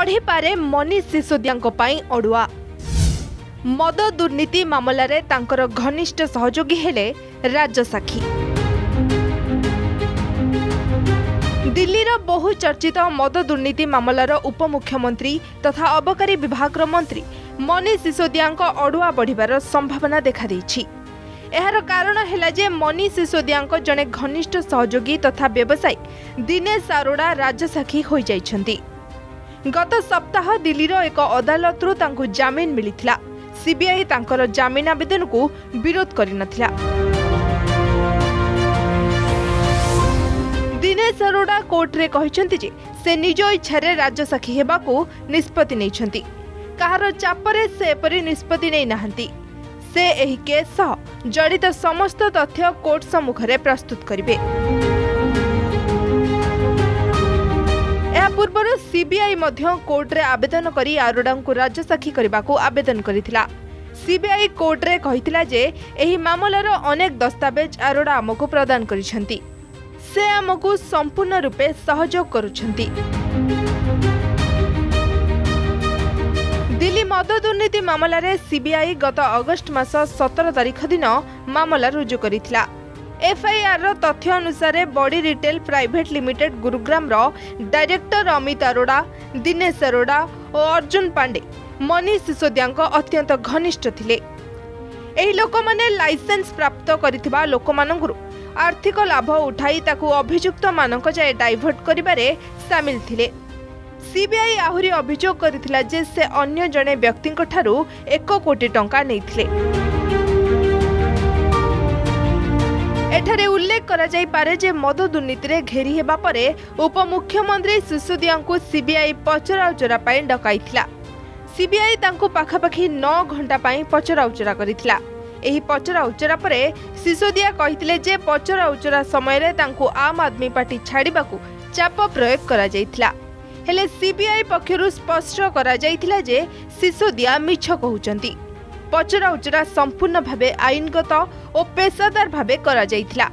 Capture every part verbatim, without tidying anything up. चढ़ीपारे मनीष सिसोदियाको पाई अड़ुआ मद दुर्नीति मामलार तांकर घनिष्ठ सहयोगी हेले राज्य साक्षी। दिल्लीर बहुचर्चित मद दुर्नीति मामलार उपमुख्यमंत्री तथा अबकारी विभाग मंत्री मनीष सिसोदियाको अड़ुआ बढ़िबार संभावना देखा देछि। एहार कारण हेला जे मनीष सिसोदियाको जने घनिष्ठ सहयोगी तथा व्यवसायी दिनेश अरोड़ा राज्य साक्षी होई जाइछन्ती। गत सप्ताह दिल्लीर एक अदालतरू तांकु जामीन मिलिथिला। सीबीआई तांकर जामीन आवेदन को विरोध करिनथिला। दिनेश अरोड़ा कोर्ट रे कहिसन्ती जे से निज इच्छारे राज्य साक्षी हेबाकू निष्पत्ति नैछन्ती। कहार चापरे से एपरि निष्पत्ति नै नाहन्ती। से एही केस जड़ित समस्त तथ्य कोर्ट सम्मुखरे प्रस्तुत करिबे। या पूर्व सीबीआई मध्य कोर्ट रे आवेदन करी अरोड़ा को राज्य साक्षी करने को आवेदन करिथिला। सीबीआई कोर्ट रे कहिथिला जे एही मामलार अनेक दस्तावेज अरोड़ा आमको प्रदान करिसेंती। से आमको संपूर्ण रूपे सहयोग करुछंती। दिल्ली मद दुर्नीति मामलार सीबीआई गत अगस्ट मास सत्रह तारिख दिन मामला रुजु करिथिला। एफआईआर तथ्य अनुसार body retail private limited Gurugram director Amit Arora, Dinesh Arora और अर्जुन पांडे मनीष सिसोदिया अत्यंत घनिष्ठ थिले। एही लोकमाने लाइसेंस प्राप्त करिथिबा लोकमानंगुरु आर्थिक लाभ उठाई ताकु अभियुक्त मानक जाय डाइवर्ट करिबारे सामिल थिले। सीबीआई आहुरी अभियोग करिथिला जे से अन्य जने व्यक्तिंक ठारू एक कोटी टंका नेइथिले। एठारे उल्लेख करा जाई पारे जे मद दुर्नीति घेरी हेबा परे उपमुख्यमंत्री सिसोदियाको सीबीआई पचराउचरा पाई डकाइथिला। सीबीआई तांको पाखापाखि नौ घंटा पाई पचराउचरा करिथिला। एही पचराउचरा परे सिसोदिया कहिथिले जे पचराउचरा समयरे तांको आम आदमी पार्टी छाड़िबाकू चाप प्रयोग करा जाइथिला। हेले सीबीआई पक्षरु स्पष्ट करा जाइथिला जे सिसोदिया मिछ कहउचंती। पचरा उचरा संपूर्ण भाबे आईनगत और पेशादार भाबे करा जाइथिला।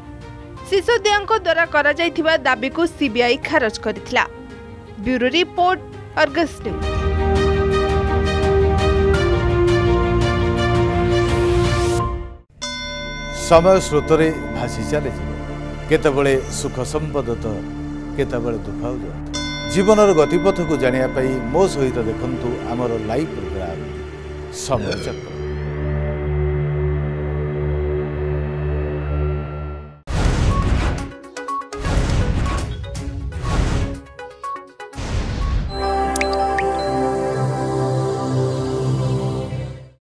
सिसोदियाको द्वारा करा जाइथिबा दाबी को सीबीआई खारज करिथिला। Bureau report, Argus news. समय स्रोतरे भासी चले केतबेले सुख संपद तो केतबेले दुख हो। जीवनर गतिपथ को जानिया पाई मो सहित देखंतु आमर लाइव प्रोग्राम समय चक्र।